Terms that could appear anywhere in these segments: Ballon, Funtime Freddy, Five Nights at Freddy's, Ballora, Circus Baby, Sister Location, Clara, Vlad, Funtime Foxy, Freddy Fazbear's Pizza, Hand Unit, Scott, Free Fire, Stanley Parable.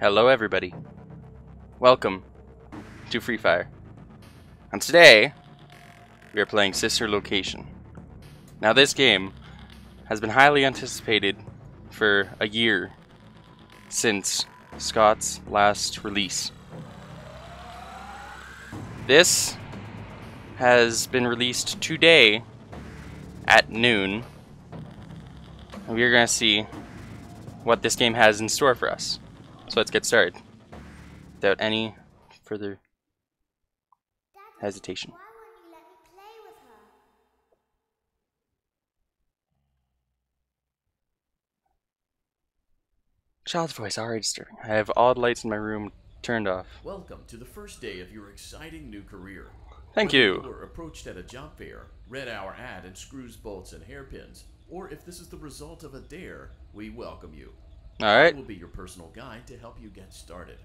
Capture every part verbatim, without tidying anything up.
Hello everybody. Welcome to Free Fire. And today, we are playing Sister Location. Now this game has been highly anticipated for a year since Scott's last release. This has been released today at noon. We are going to see what this game has in store for us. So let's get started without any further hesitation. Child's voice already disturbing. I have all the lights in my room turned off. Welcome to the first day of your exciting new career. Thank Whether you. We're approached at a job fair, read our ad and screws, bolts, and hairpins, or if this is the result of a dare, we welcome you. All right. I will be your personal guide to help you get started.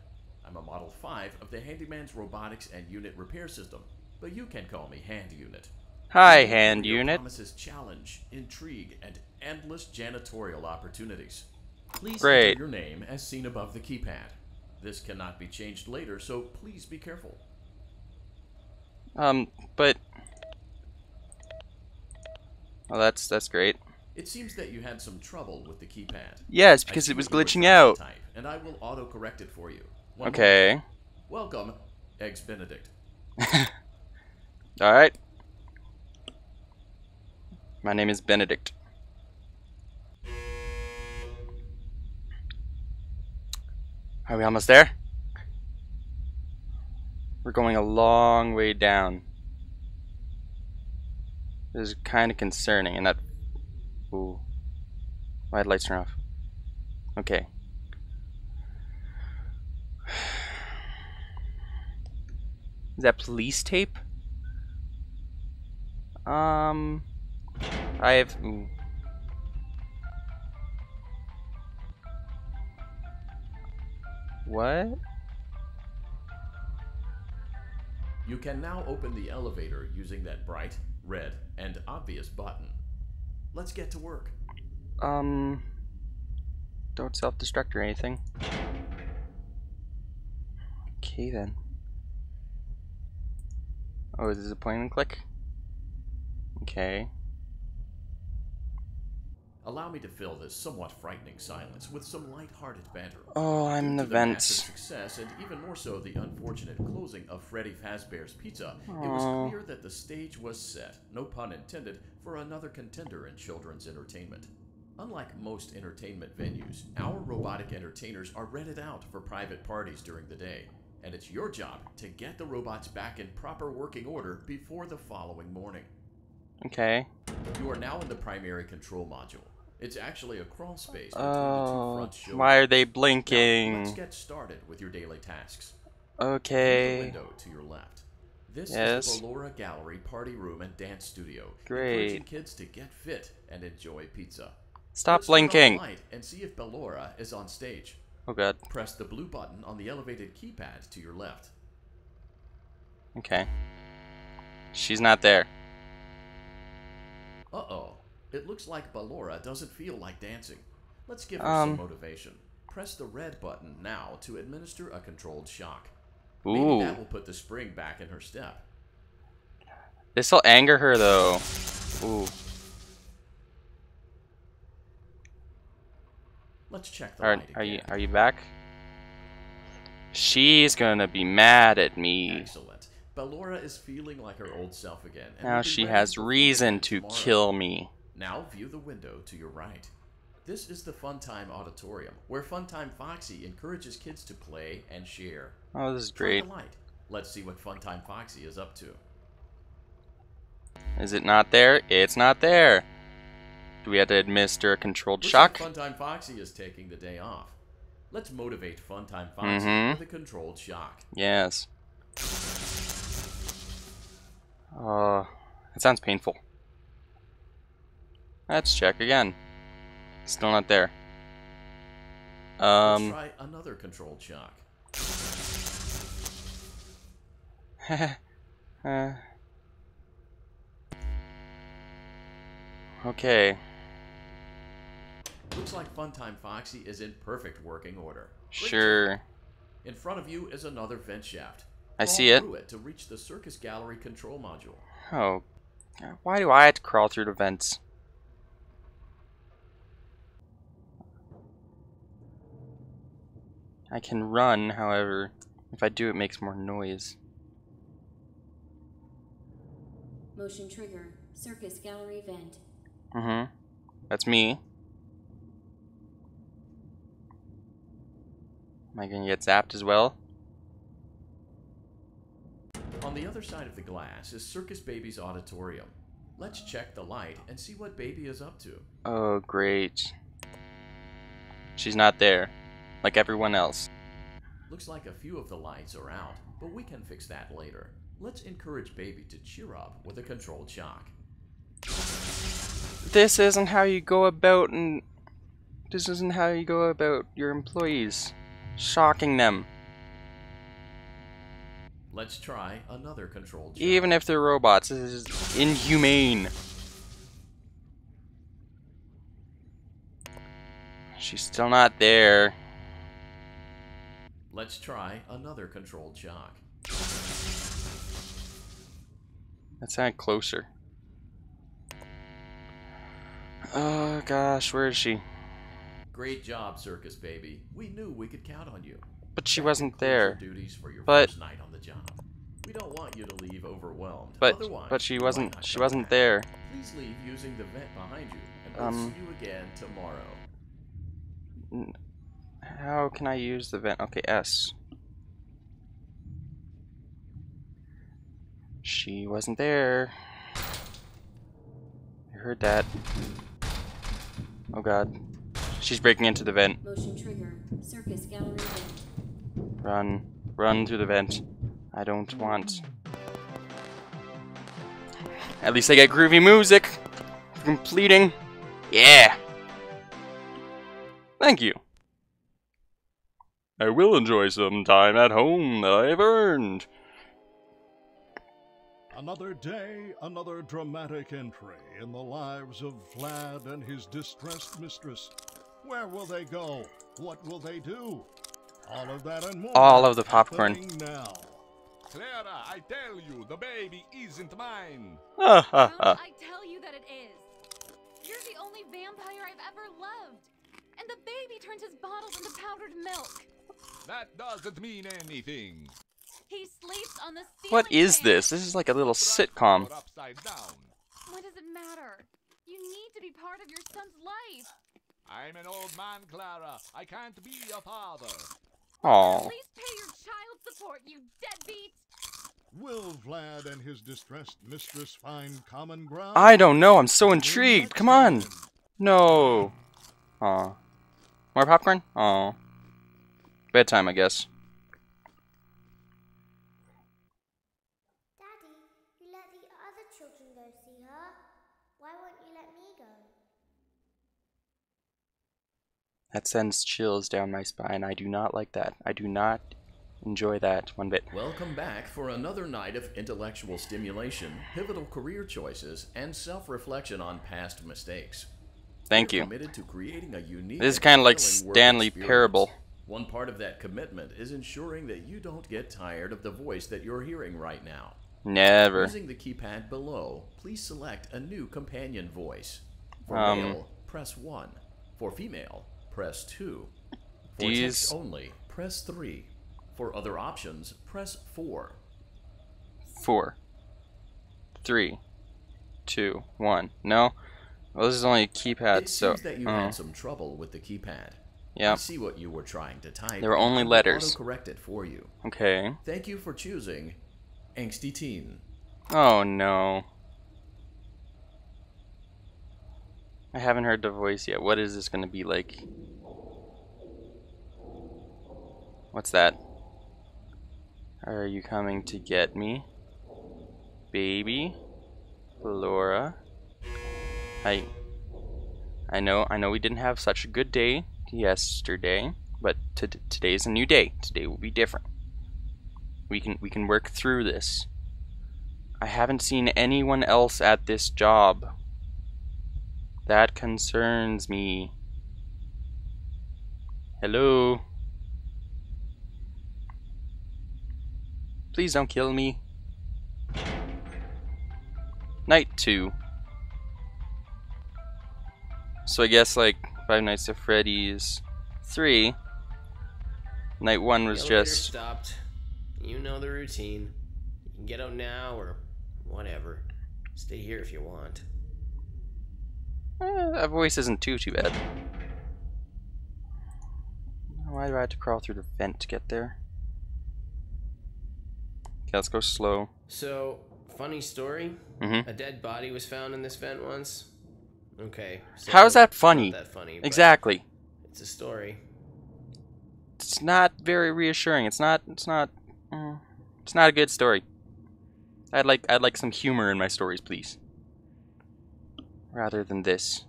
I'm a Model five of the Handyman's Robotics and Unit Repair System, but you can call me Hand Unit. Hi, Hand your Unit. Promises challenge, intrigue, and endless janitorial opportunities. Please enter your name as seen above the keypad. This cannot be changed later, so please be careful. Um, but... Well, that's, that's great. It seems that you had some trouble with the keypad. Yes, because it was glitching out. Type, and I will auto-correct it for you. One okay. Moment. Welcome, Eggs Benedict. Alright. My name is Benedict. Are we almost there? We're going a long way down. This is kind of concerning, and that... Ooh. Why did lights turn off? Okay. Is that police tape? Um... I have... Ooh. What? You can now open the elevator using that bright, red, and obvious button. Let's get to work. Um, don't self-destruct or anything. Okay then. Oh, is this a point and click? Okay. Allow me to fill this somewhat frightening silence with some light-hearted banter. Oh, I'm in the vents. Success, and even more so the unfortunate closing of Freddy Fazbear's Pizza, aww. It was clear that the stage was set, no pun intended, for another contender in children's entertainment. Unlike most entertainment venues, our robotic entertainers are rented out for private parties during the day, and it's your job to get the robots back in proper working order before the following morning. Okay. You are now in the primary control module. It's actually a crawl space between oh, the two front shoulders. Why are they blinking? Now, let's get started with your daily tasks. Okay. The window to your left. This yes. is the Ballora Gallery Party Room and Dance Studio. Great. Encouraging kids to get fit and enjoy pizza. Stop let's blinking. Turn on the light and see if Ballora is on stage. Oh god. Press the blue button on the elevated keypad to your left. Okay. She's not there. Uh-oh. It looks like Ballora doesn't feel like dancing. Let's give her um, some motivation. Press the red button now to administer a controlled shock. Ooh. Maybe that will put the spring back in her step. This'll anger her, though. Ooh. Let's check the light again. Are you, are you back? She's gonna be mad at me. Excellent. Ballora is feeling like her old self again. And now she has reason to tomorrow. Kill me. Now view the window to your right. This is the Funtime Auditorium, where Funtime Foxy encourages kids to play and share. Oh, this is great. Turn the light. Let's see what Funtime Foxy is up to. Is it not there? It's not there. Do we have to administer a controlled looks shock? Like Funtime Foxy is taking the day off. Let's motivate Funtime Foxy mm-hmm. with a controlled shock. Yes. Oh, uh, that sounds painful. Let's check again. Still not there. Um, Let's try another controlled shock. uh, okay. Looks like Funtime Foxy is in perfect working order. Great sure. Job. In front of you is another vent shaft. I crawl see it. it. To reach the circus gallery control module. Oh, why do I have to crawl through the vents? I can run, however, if I do, it makes more noise. Motion trigger, circus gallery vent. Mm-hmm. That's me. Am I gonna get zapped as well? On the other side of the glass is Circus Baby's auditorium. Let's check the light and see what Baby is up to. Oh, great. She's not there, like everyone else. Looks like a few of the lights are out, but we can fix that later. Let's encourage Baby to cheer up with a controlled shock. This isn't how you go about and... This isn't how you go about your employees. Shocking them. Let's try another controlled shock. Even if they're robots, this is inhumane. She's still not there. Let's try another controlled shock. That sounded closer. Oh gosh, where is she? Great job, Circus Baby. We knew we could count on you. But she wasn't there. Duties for your but first night on the job. We don't want you to leave overwhelmed. But Otherwise, but she wasn't she wasn't back. there. Please leave using the vent behind you, and we'll um, see you again tomorrow. How can I use the vent? Okay, S. She wasn't there. I heard that. Oh god. She's breaking into the vent. Motion trigger. Circus gallery vent. Run. Run through the vent. I don't want. At least I get groovy music. Completing. Yeah. Thank you. I will enjoy some time at home that I've earned. Another day, another dramatic entry in the lives of Vlad and his distressed mistress. Where will they go? What will they do? All of that and more. All of the popcorn. Now. Clara, I tell you, the baby isn't mine. Mom, I tell you that it is. You're the only vampire I've ever loved. And the baby turns his bottles into powdered milk. That doesn't mean anything. He sleeps on the ceiling. What is this? This is like a little sitcom. What does it matter? You need to be part of your son's life. I'm an old man, Clara. I can't be a father. Aww. Please pay your child support, you deadbeat. Will Vlad and his distressed mistress find common ground? I don't know. I'm so intrigued. Come on. No. Aw. More popcorn? Aw. Bedtime, I guess. Daddy, you let the other children go see her. Why won't you let me go? That sends chills down my spine. I do not like that. I do not enjoy that one bit. Welcome back for another night of intellectual stimulation, pivotal career choices, and self-reflection on past mistakes. Thank you. Committed to creating a unique this is kind of like Stanley Parable. One part of that commitment is ensuring that you don't get tired of the voice that you're hearing right now. Never. Using the keypad below, please select a new companion voice. For um, male, press one. For female, press two. For these... text only, press three. For other options, press four. Four. Three. Two. One. No? Well, this is only a keypad, it so... It seems that you oh. had some trouble with the keypad. Yeah. See what you were trying to type. There were only letters. Auto-correct it for you. Okay. Thank you for choosing Angsty Teen. Oh, no. I haven't heard the voice yet. What is this going to be like? What's that? Are you coming to get me? Baby? Ballora? I I know I know we didn't have such a good day yesterday, but t today's a new day. Today will be different. We can we can work through this. I haven't seen anyone else at this job. That concerns me. Hello? Please don't kill me. Night two. So I guess like Five Nights at Freddy's three. Night one was just stopped. You know the routine. You can get out now or whatever. Stay here if you want. Eh, that voice isn't too too bad. Why do I have to crawl through the vent to get there? Okay, let's go slow. So, funny story. Mm-hmm. A dead body was found in this vent once. Okay. So how is that funny? Not that funny. Exactly. It's a story. It's not very reassuring. It's not. It's not. Uh, it's not a good story. I'd like. I'd like some humor in my stories, please. Rather than this.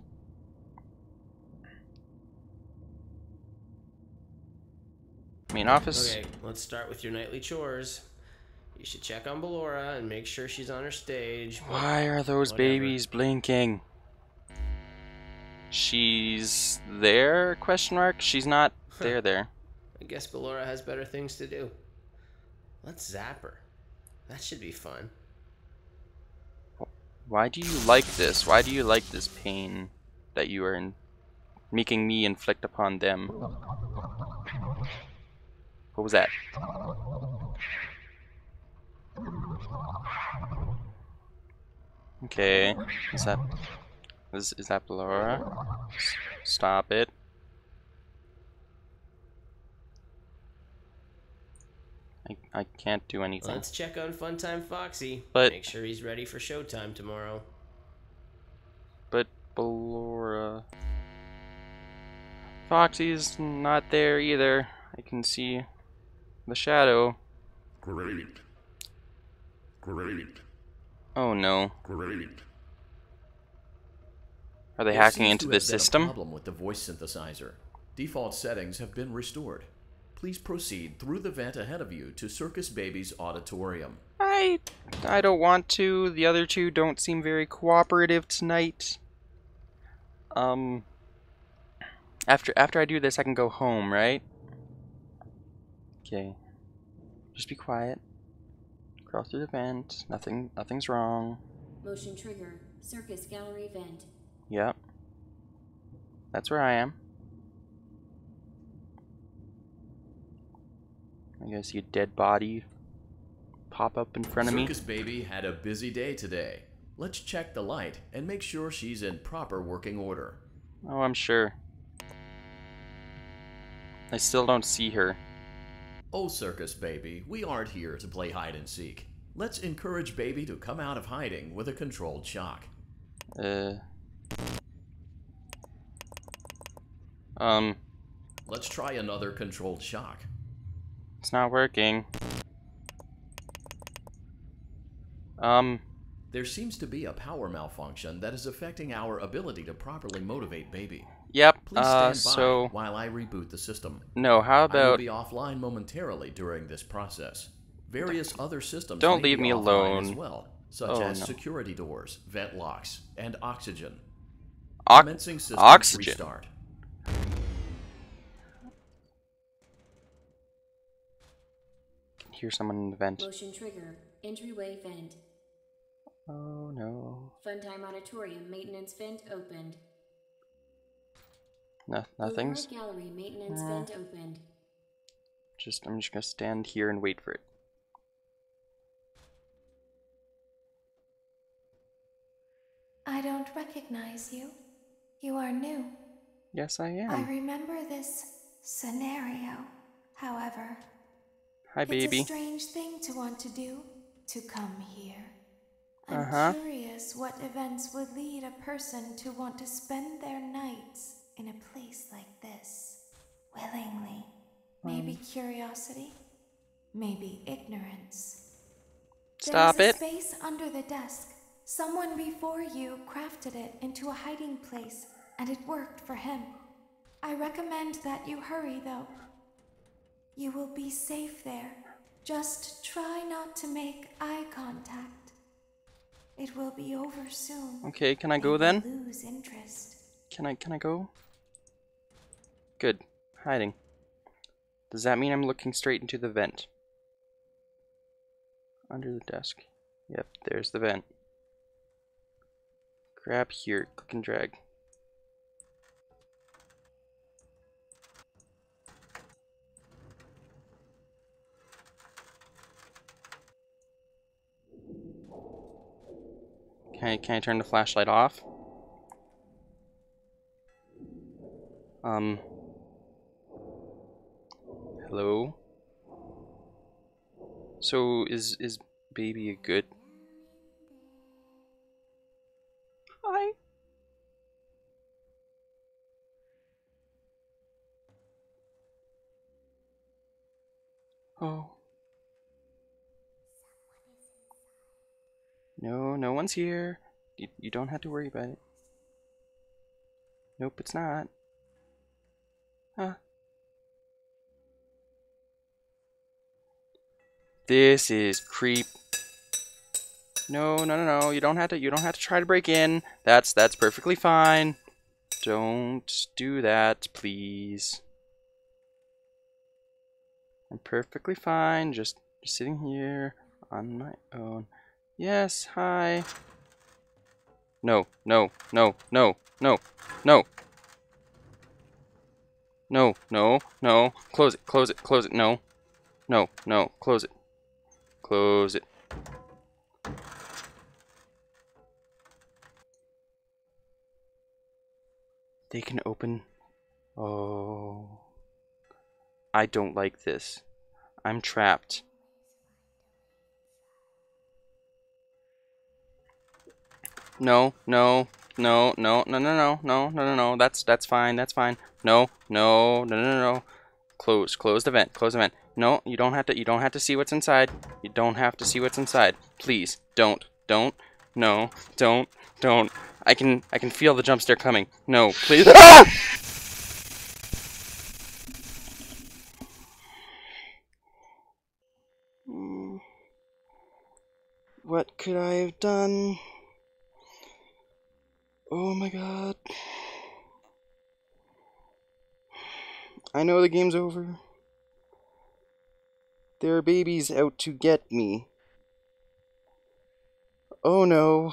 Main office. Okay. Let's start with your nightly chores. You should check on Ballora and make sure she's on her stage. Why are those whatever. babies blinking? She's there? Question mark. She's not there. There. I guess Ballora has better things to do. Let's zap her. That should be fun. Why do you like this? Why do you like this pain that you are in making me inflict upon them? What was that? Okay, is that is, is that Ballora? Stop it. I, I can't do anything. Let's check on Funtime Foxy. But make sure he's ready for showtime tomorrow. But Ballora, Foxy's not there either. I can see the shadow. Great. Great. Oh no. Great. Are they there hacking into this system? Problem with the voice synthesizer. Default settings have been restored. Please proceed through the vent ahead of you to Circus Baby's auditorium. I... I don't want to. The other two don't seem very cooperative tonight. Um... After, after I do this, I can go home, right? Okay. Just be quiet. Crawl through the vent. Nothing... Nothing's wrong. Motion trigger. Circus gallery vent. Yep. That's where I am. I guess I see a dead body pop up in front of me. Circus Baby had a busy day today. Let's check the light and make sure she's in proper working order. Oh, I'm sure. I still don't see her. Oh, Circus Baby, we aren't here to play hide and seek. Let's encourage Baby to come out of hiding with a controlled shock. Uh. Um. Let's try another controlled shock. It's not working. Um. There seems to be a power malfunction that is affecting our ability to properly motivate Baby. Yep. Please stand uh, so by while I reboot the system. No, how about I will be offline momentarily during this process. Various other systems don't leave me alone as well, such oh, as no. security doors, vent locks, and oxygen. O Commencing system oxygen. Restart. Hear someone in the vent. Motion trigger. Entryway vent. Oh no. Funtime auditorium maintenance vent opened. No, nothing's. Gallery maintenance uh, vent opened. Just, I'm just gonna stand here and wait for it. I don't recognize you. You are new. Yes, I am. I remember this scenario, however. Hi, baby. It's a strange thing to want to do, to come here. I'm uh-huh. curious what events would lead a person to want to spend their nights in a place like this, willingly. Maybe um. curiosity, maybe ignorance. Stop it. There is a space under the desk. Someone before you crafted it into a hiding place, and it worked for him. I recommend that you hurry, though. You will be safe there. Just try not to make eye contact. It will be over soon. Okay, can I go then? Lose interest. Can I can I go? Good. hiding. Does that mean I'm looking straight into the vent? Under the desk. Yep, there's the vent. Grab here, click and drag. Can I, can I turn the flashlight off? Um. Hello? So, is, is baby a good... Hi! Oh. No, no one's here. You, you don't have to worry about it. Nope, it's not. Huh. This is creep. No, no, no, no. You don't have to you don't have to try to break in. That's that's perfectly fine. Don't do that, please. I'm perfectly fine just, just sitting here on my own. Yes, hi. No, no, no, no, no, no. No, no, no. Close it, close it, close it. No. No, no, close it. Close it. They can open. Oh. I don't like this. I'm trapped. No, no, no, no, no, no, no, no, no, no, no, that's, that's fine, that's fine. No, no, no, no, no, no. Close, close the vent, close the vent. No, you don't have to, you don't have to see what's inside. You don't have to see what's inside. Please, don't, don't, no, don't, don't. I can, I can feel the jump scare coming. No, please. Ah! What could I have done? Oh my god. I know the game's over. There are babies out to get me. Oh no.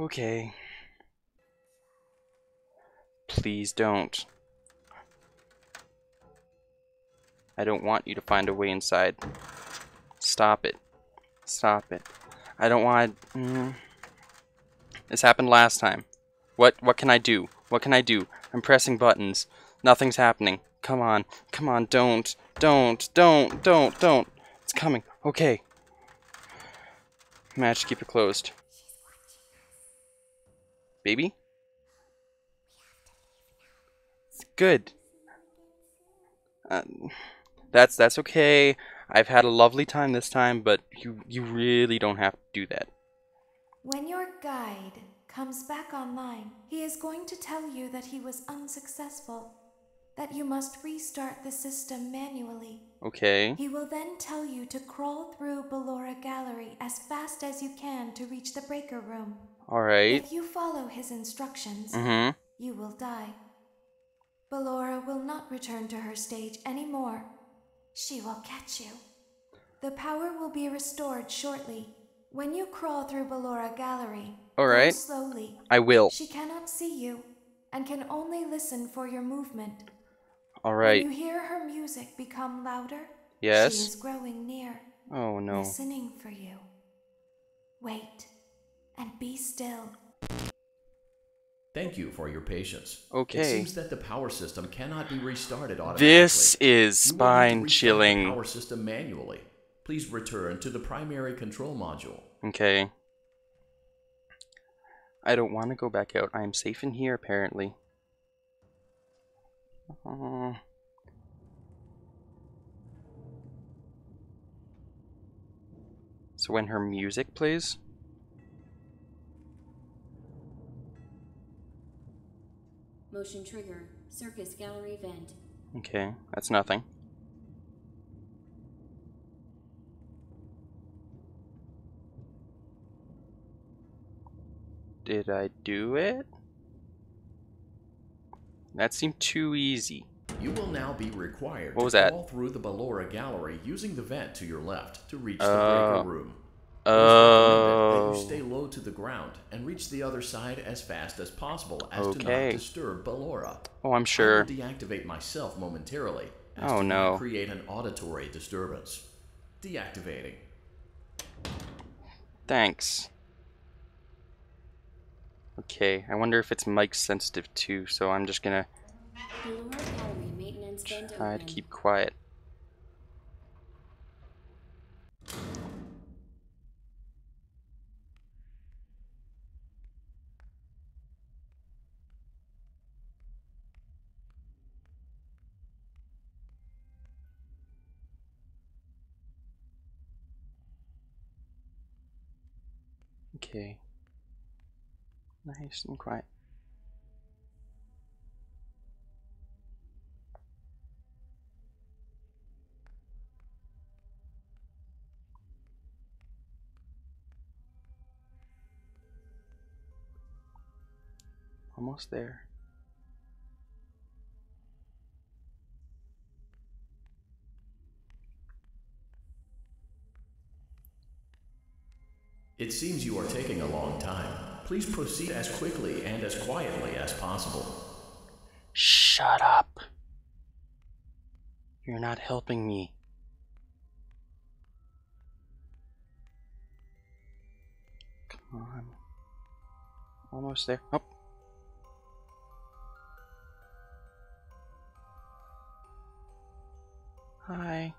Okay. Please don't. I don't want you to find a way inside. Stop it. Stop it. I don't want... Mm. This happened last time. What what can I do? What can I do? I'm pressing buttons. Nothing's happening. Come on. Come on. Don't. Don't. Don't. Don't. Don't. It's coming. Okay. Match. Keep it closed. Baby? Good. Um, that's that's okay. I've had a lovely time this time, but you you really don't have to do that. When your guide comes back online, he is going to tell you that he was unsuccessful, that you must restart the system manually. Okay. He will then tell you to crawl through Ballora Gallery as fast as you can to reach the breaker room. Alright. If you follow his instructions, mm-hmm. you will die. Ballora will not return to her stage anymore. She will catch you. The power will be restored shortly. When you crawl through Ballora Gallery, all right. Go slowly. I will. She cannot see you and can only listen for your movement. All right. When you hear her music become louder, yes. She is growing near. Oh no. Listening for you. Wait and be still. Thank you for your patience. Okay. It seems that the power system cannot be restarted automatically. This is spine-chilling. You will need to restart the power system manually. Please return to the primary control module. Okay. I don't want to go back out. I am safe in here, apparently. Uh, so when her music plays... Motion trigger. Circus gallery vent. Okay, that's nothing. Did I do it? That seemed too easy. You will now be required what was to that? Crawl through the Ballora gallery using the vent to your left to reach the uh, breaker room. Oh. Uh, you stay low to the ground and reach the other side as fast as possible as okay. to not disturb Ballora. Oh, I'm sure. I will deactivate myself momentarily. As oh to no. Create an auditory disturbance. Deactivating. Thanks. Okay, I wonder if it's mic sensitive too, so I'm just gonna try to keep quiet. Okay. Nice and quiet. Almost there. It seems you are taking a long time. Please proceed as quickly and as quietly as possible. Shut up. You're not helping me. Come on. Almost there. Up. Oh. Hi.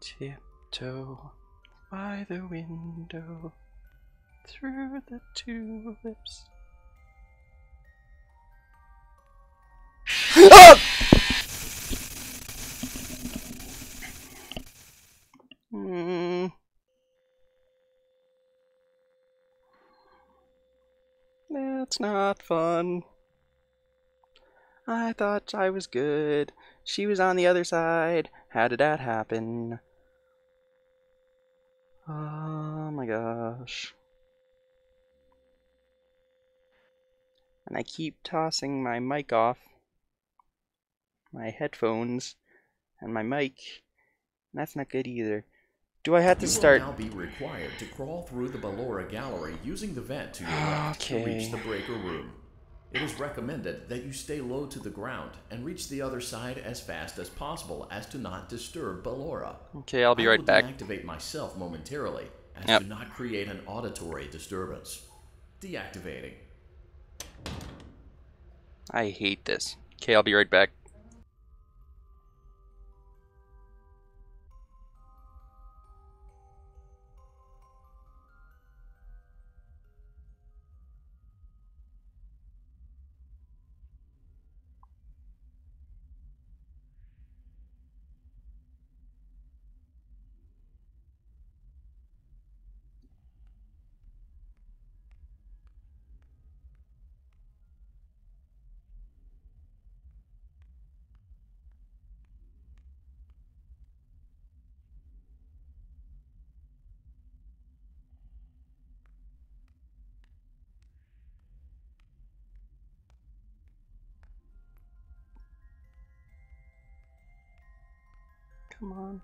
Tiptoe by the window, through the tulips. Ah! Mm. That's not fun. I thought I was good. She was on the other side. How did that happen? Oh my gosh. And I keep tossing my mic off, my headphones, and my mic. That's not good either. Do I have to start? You will now be required to crawl through the Ballora gallery using the vent to your left okay. to reach the breaker room. It is recommended that you stay low to the ground and reach the other side as fast as possible as to not disturb Ballora. Okay, I'll be right back. I will deactivate myself momentarily as yep. to not create an auditory disturbance. Deactivating. I hate this. Okay, I'll be right back. Come on.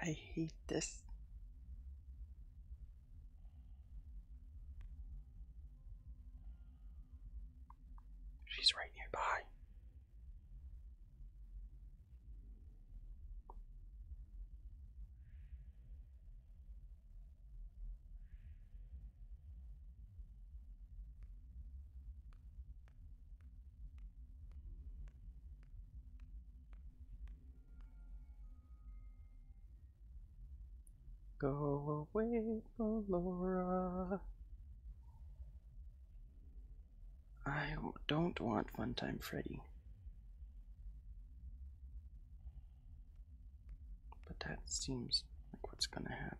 I hate this. She's right nearby. Go away, Ballora. I don't want Funtime Freddy. But but that seems like what's gonna happen.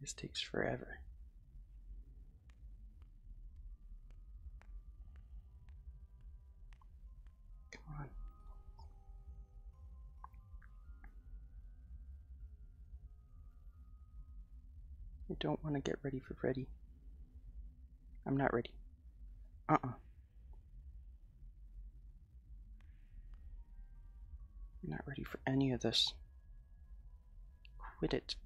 This takes forever. Come on. I don't want to get ready for Freddy. I'm not ready. Uh-uh. I'm not ready for any of this. Quit it.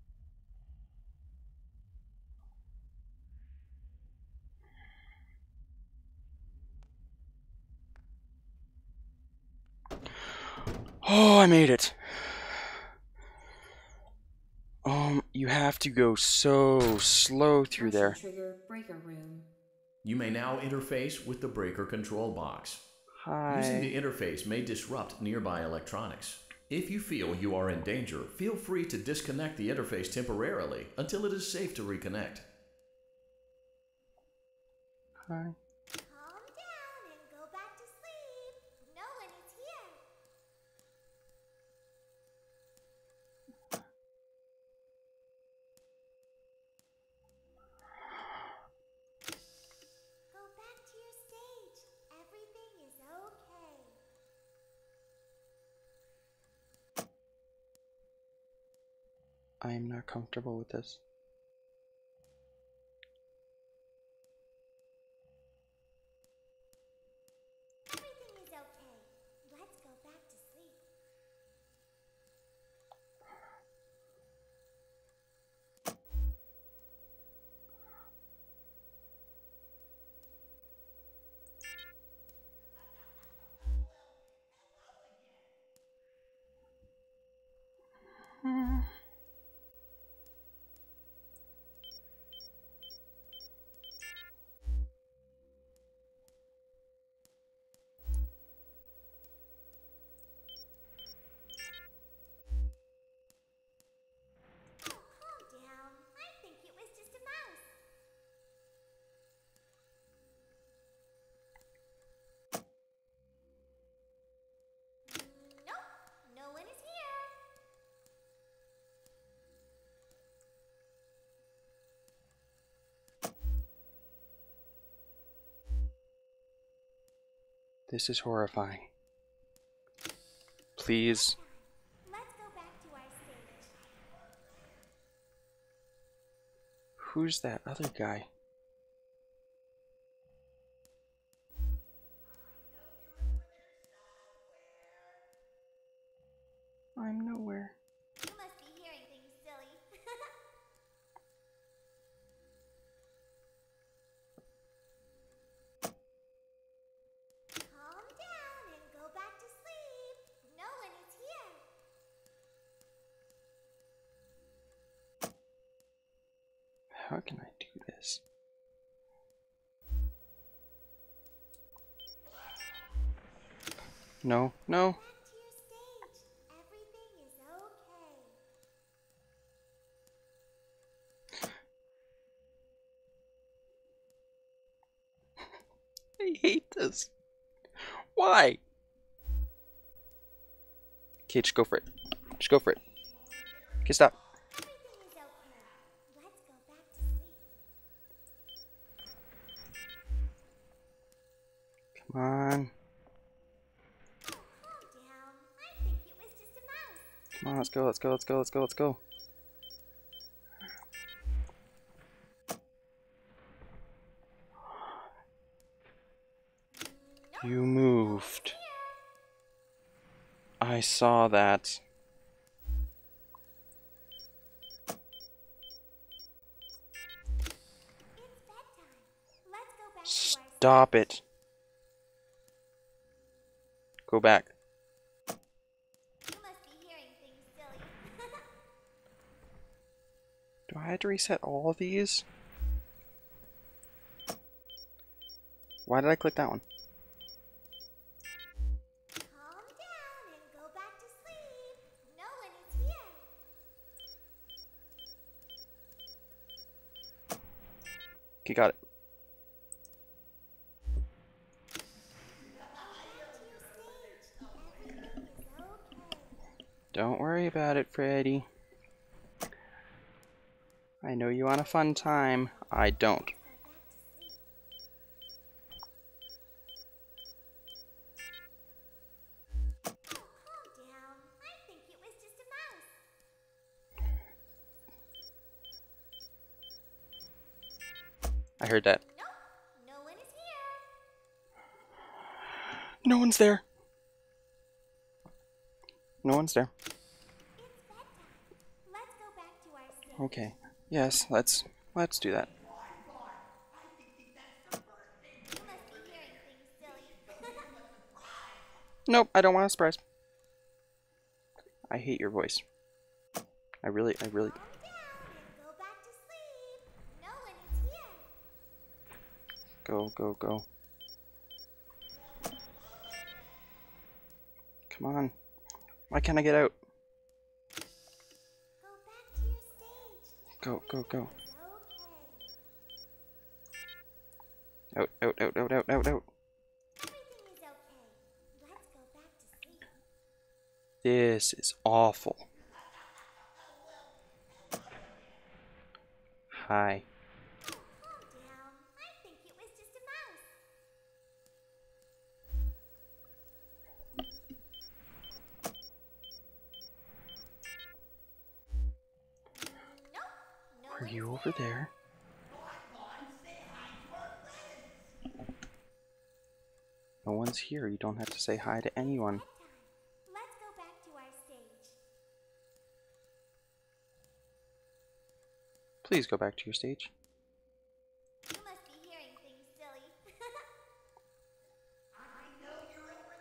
Oh, I made it. Um, you have to go so slow through there. Trigger breaker room. You may now interface with the breaker control box. Hi. Using the interface may disrupt nearby electronics. If you feel you are in danger, feel free to disconnect the interface temporarily until it is safe to reconnect. Hi. Calm down and go back to sleep. No one is here. Go back to your stage. Everything is okay. I am not comfortable with this. This is horrifying. Please. Let's go back to our stage. Who's that other guy? I'm nowhere. You must be hearing things, silly. How can I do this? No, no. Back to your stage. Everything is okay. I hate this. Why? Okay, just go for it. Just go for it. Okay, stop. Come on. Oh, calm down. I think it was just a mouse. Come on, let's go, let's go, let's go, let's go, let's go. No, you moved. I saw that. It's bedtime. Let's go back. Stop it. Go back. You must be hearing things, silly. Do I have to reset all of these? Why did I click that one? Calm down and go back to sleep. No one is here. Okay, got it. Freddy. I know you want a fun time. I don't. Calm down. I think it was just a mouse. I heard that. Nope. No one is here. No one's there. No one's there. It's bedtime. Let's go back to our station. Okay. Yes, let's let's do that. Nope, I don't want a surprise. I hate your voice. I really, I really. Go, go, go. Come on. Why can't I get out? Go, go, go. Out, out, out, out, out, out, out. This is awful. Hi. Are you over there? No one's here. You don't have to say hi to anyone. Let's go back to our stage. Please go back to your stage. You must be hearing things, silly. I know you're over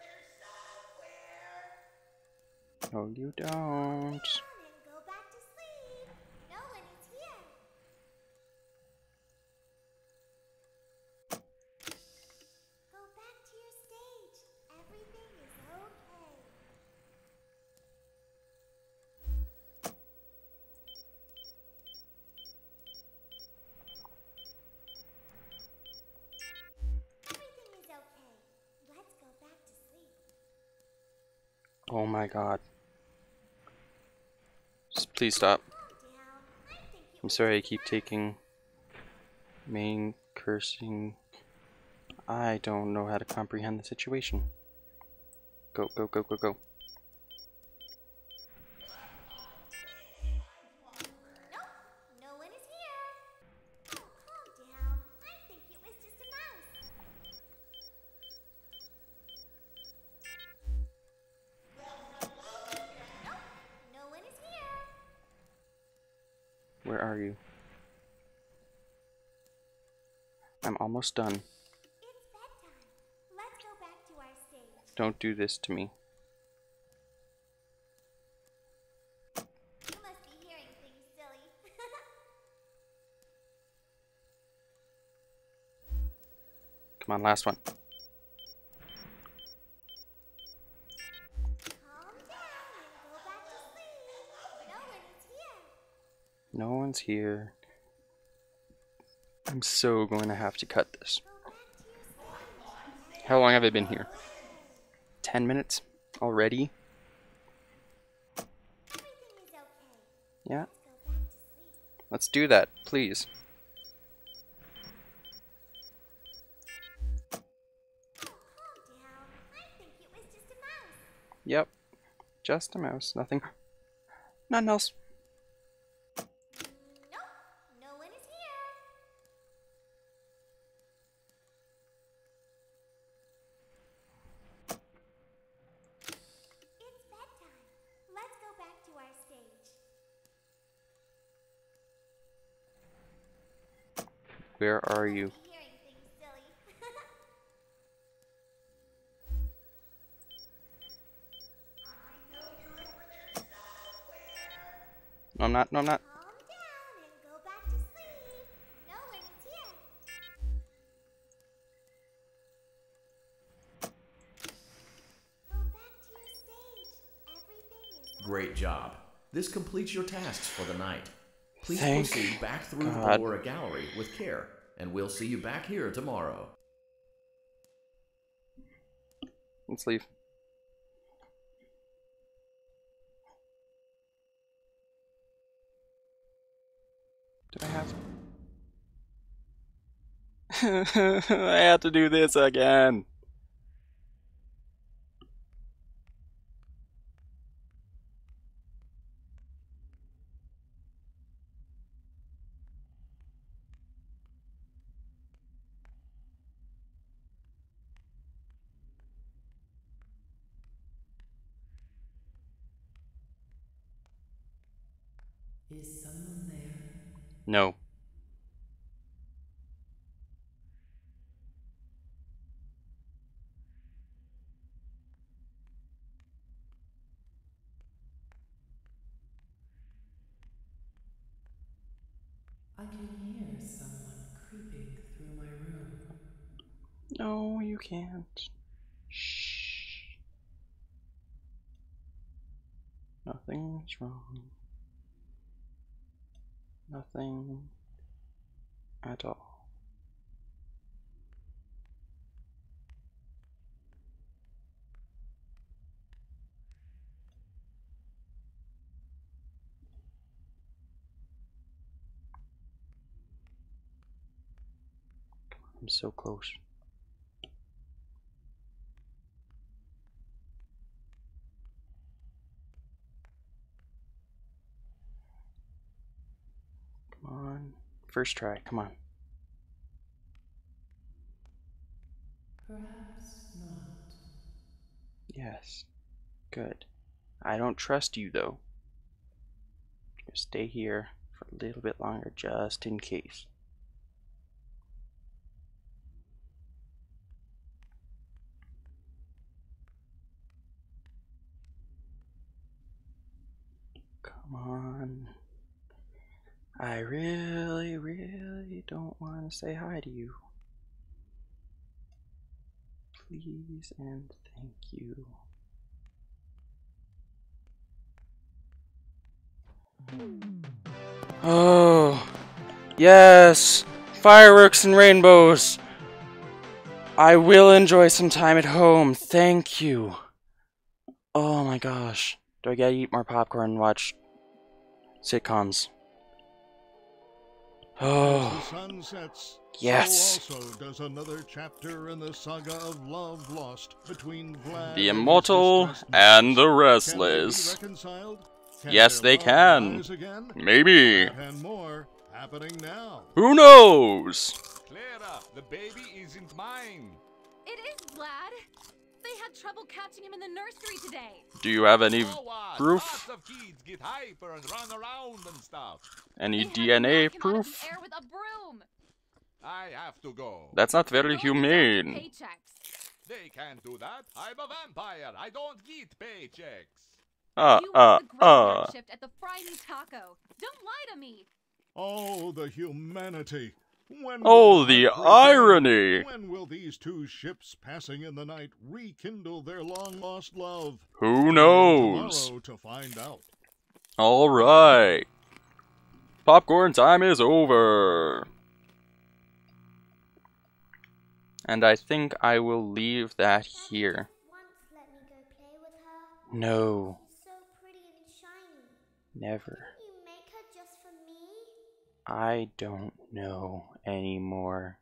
there somewhere. No, you don't. Oh my god. Just please stop. I'm sorry I keep taking main cursing. I don't know how to comprehend the situation. Go, go, go, go, go. Where are you? I'm almost done. It's bedtime. Let's go back to our stage. Don't do this to me. You must be hearing things, silly. Come on, last one. No one's here. I'm so going to have to cut this. How long have I been here? Ten minutes already? Yeah. Let's do that, please. Yep. Just a mouse. Nothing. Nothing else. Where are you? No, I'm not. No, I'm not. Great job. This completes your tasks for the night. Please Thank proceed back through God. the Ballora gallery with care, and we'll see you back here tomorrow. Let's leave. Did I have to? I have to do this again. Is someone there? No. I can hear someone creeping through my room. No, you can't. Shh. Nothing's wrong. Nothing at all. I'm so close. On first try, come on. Perhaps not. Yes, good. I don't trust you though. Just stay here for a little bit longer, just in case. Come on. I really, really don't want to say hi to you. Please and thank you. Oh, yes! Fireworks and rainbows! I will enjoy some time at home, thank you! Oh my gosh. Do I gotta eat more popcorn and watch sitcoms? Oh, sun sets, yes. So also does another chapter in the saga of love lost between Vlad the immortal and the restless. Yes, they can. Maybe. And more happening now. Who knows? Clara, the baby isn't mine. It is Vlad. They had trouble catching him in the nursery today. Do you have any proof? Lots of kids get hyper and run around and stuff. Any D N A proof? I have to go. That's not very humane. They can't do that. I'm a vampire. I don't get paychecks. Ah, ah, ah. At the Fry Me Taco. Don't lie to me. Oh, the humanity. When oh, the irony! When will these two ships passing in the night rekindle their long-lost love? Who knows? Tomorrow to find out. All right. Popcorn time is over. And I think I will leave that here. Once let me go play with her. No. She's so pretty and shiny. Never. I don't know anymore.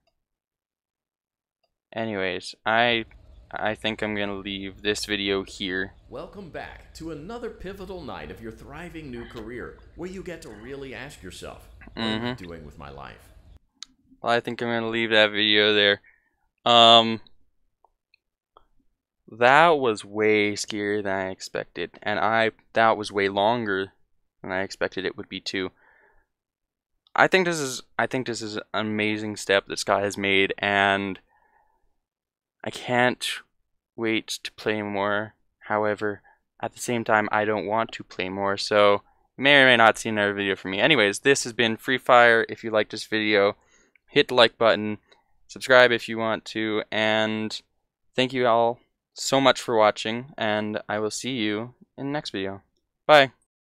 Anyways, I I think I'm gonna leave this video here. Welcome back to another pivotal night of your thriving new career, where you get to really ask yourself, what mm-hmm. am I doing with my life? Well, I think I'm gonna leave that video there. Um, that was way scarier than I expected, and I that was way longer than I expected it would be too. I think this is I think this is an amazing step that Scott has made, and I can't wait to play more. However, at the same time, I don't want to play more, so you may or may not see another video from me. Anyways, this has been Free Fire. If you like this video, hit the like button, subscribe if you want to, and thank you all so much for watching, and I will see you in the next video. Bye!